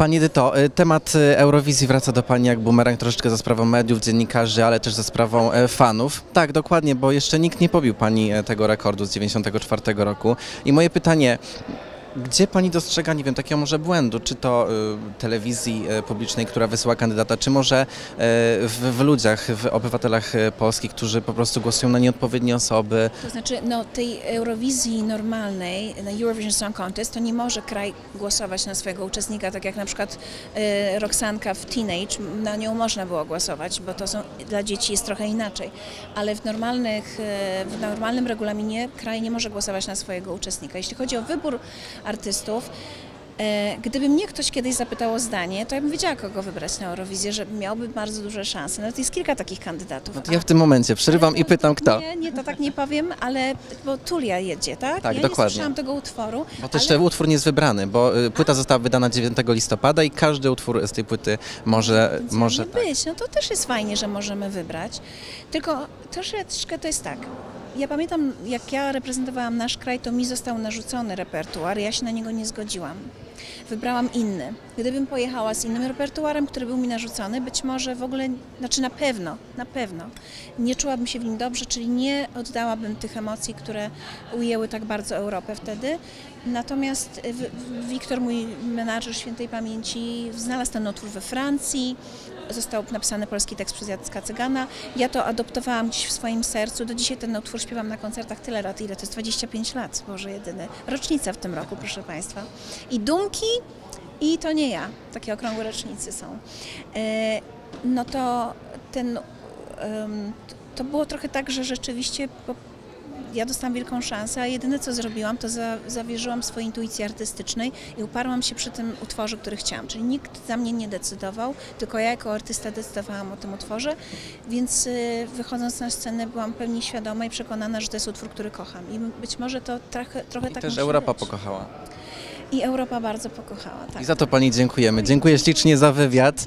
Pani Edyto, temat Eurowizji wraca do Pani jak bumerang troszeczkę za sprawą mediów, dziennikarzy, ale też za sprawą fanów. Tak, dokładnie, bo jeszcze nikt nie pobił Pani tego rekordu z 1994 roku. I moje pytanie, gdzie Pani dostrzega, nie wiem, takiego może błędu, czy to telewizji publicznej, która wysyła kandydata, czy może w ludziach, w obywatelach polskich, którzy po prostu głosują na nieodpowiednie osoby? To znaczy, no, tej Eurowizji normalnej, na Eurovision Song Contest, to nie może kraj głosować na swojego uczestnika, tak jak na przykład Roksanka w Teenage, na nią można było głosować, bo to są, dla dzieci jest trochę inaczej, ale w normalnym regulaminie kraj nie może głosować na swojego uczestnika. Jeśli chodzi o wybór artystów. Gdyby mnie ktoś kiedyś zapytał o zdanie, to ja bym wiedziała, kogo wybrać na Eurowizję, że miałby bardzo duże szanse. Nawet jest kilka takich kandydatów. No to ja w tym momencie przerywam i pytam, kto. Nie, to tak nie powiem, ale bo Tulia jedzie, tak? Tak, ja dokładnie. Nie słyszałam tego utworu. Bo też ten utwór nie jest wybrany, bo płyta została wydana 9 listopada i każdy utwór z tej płyty może tak być. No to też jest fajnie, że możemy wybrać. Tylko troszeczkę to jest tak. Ja pamiętam, jak ja reprezentowałam nasz kraj, to mi został narzucony repertuar, ja się na niego nie zgodziłam. Wybrałam inny. Gdybym pojechała z innym repertuarem, który był mi narzucony, być może w ogóle, znaczy na pewno nie czułabym się w nim dobrze, czyli nie oddałabym tych emocji, które ujęły tak bardzo Europę wtedy. Natomiast Wiktor, mój menadżer świętej pamięci, znalazł ten utwór we Francji, został napisany polski tekst przez Jacka Cygana. Ja to adoptowałam gdzieś w swoim sercu. Do dzisiaj ten utwór śpiewam na koncertach tyle lat, ile to jest 25 lat, Boże jedyny. Rocznica w tym roku, proszę Państwa. I dumki, i to nie ja. Takie okrągłe rocznicy są. No to to było trochę tak, że rzeczywiście ja dostałam wielką szansę, a jedyne co zrobiłam, to zawierzyłam swojej intuicji artystycznej i uparłam się przy tym utworze, który chciałam. Czyli nikt za mnie nie decydował, tylko ja jako artysta decydowałam o tym utworze, więc wychodząc na scenę byłam pełni świadoma i przekonana, że to jest utwór, który kocham. I być może to trochę tak też Europa pokochała. I Europa bardzo pokochała, tak. I za to Pani dziękujemy. Dziękuję ślicznie za wywiad.